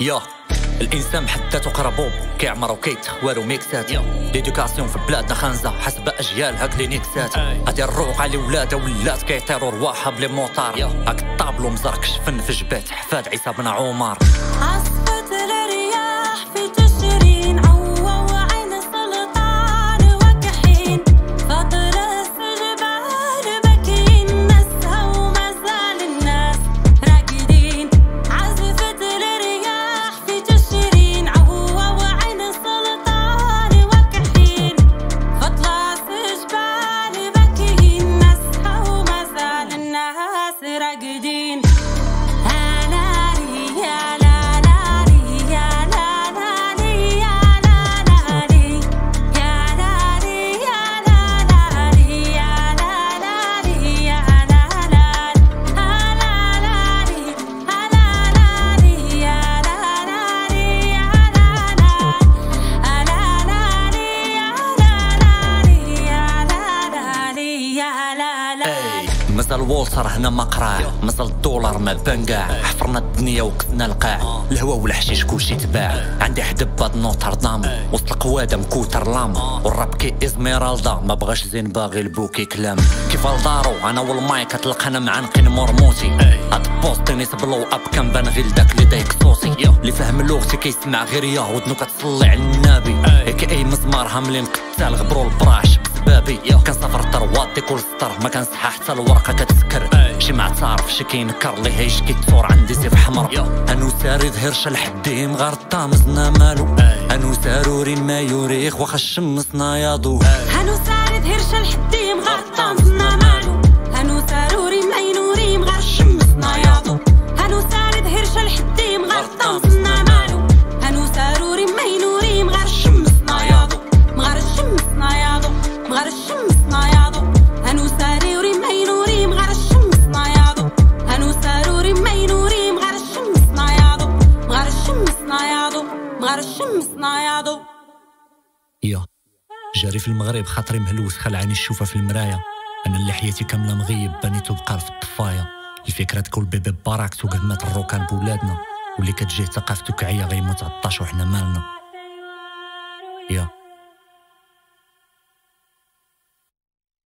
يا الانسان حتى قرابو كيعمر وكيتخوار وميكسات ليدوكاسيون في بلادنا خانزه حسب اجيال هاك لي نيكسات غادي الروق على ولادها ولات كيطيروا رواحها بلي موطار هاك الطابلو مزرق شفن في جبات حفاد عيسى بن عمر مازال الوولتر هنا ما قراع، مازال الدولار ما بان كاع، حفرنا الدنيا وقتنا القاع، الهوا والحشيش كلشي تباع، عندي حدب باد نوتردام، وسط القوادم كوتر لام، والراب كي ازميرالدا ما بغاش زين باغي البوكي كلام، كيف لدارو انا والمايك كتلقانا معانقين مرموتي، هاد بوست نيت بلو اب كنبان غير داك اللي ضايق صوتي، اللي فاهم لغتي كيسمع غير يا ودنو كتصلي على النبي، كأي مزمارها ملي نقتال غبرو البراش بابي كنسافر طرواتي كل سطر ما كنصحى حتى الورقه كتسكر شي معترف شي كينكر لي هيش كيتفور عندي سيف حمر انو ساري ظهرش لحديم غير طامزنا مالو انو ساروري ما يوريخ واخا شمسنا ياضو انو ساري ظهرش لحديم غير طامزنا مالو انو ساروري ما ينوريم غير شمسنا ياضو انو ساري ظهرش لحديم غير طامزنا مالو انو ساروري ما ينوريم غير شمسنا ياضو غير شمسنا ياضو غير الشمسنا ياضو هانو ساروري ما ينوريم غير الشمسنا ياضو هانو ساروري ما ينوريم غير الشمسنا ياضو غير الشمسنا ياضو غير الشمسنا ياضو يا جاري في المغرب خاطري مهلوس خلعاني الشوفه في المرايه انا اللي حياتي كامله مغيب بنيتو بقار في الطفايه الفكره تكون بيبي بباراكتو قد ما الروكان بولادنا واللي كتجيه ثقافتو كعيه غيموت عطاش وحنا مالنا يا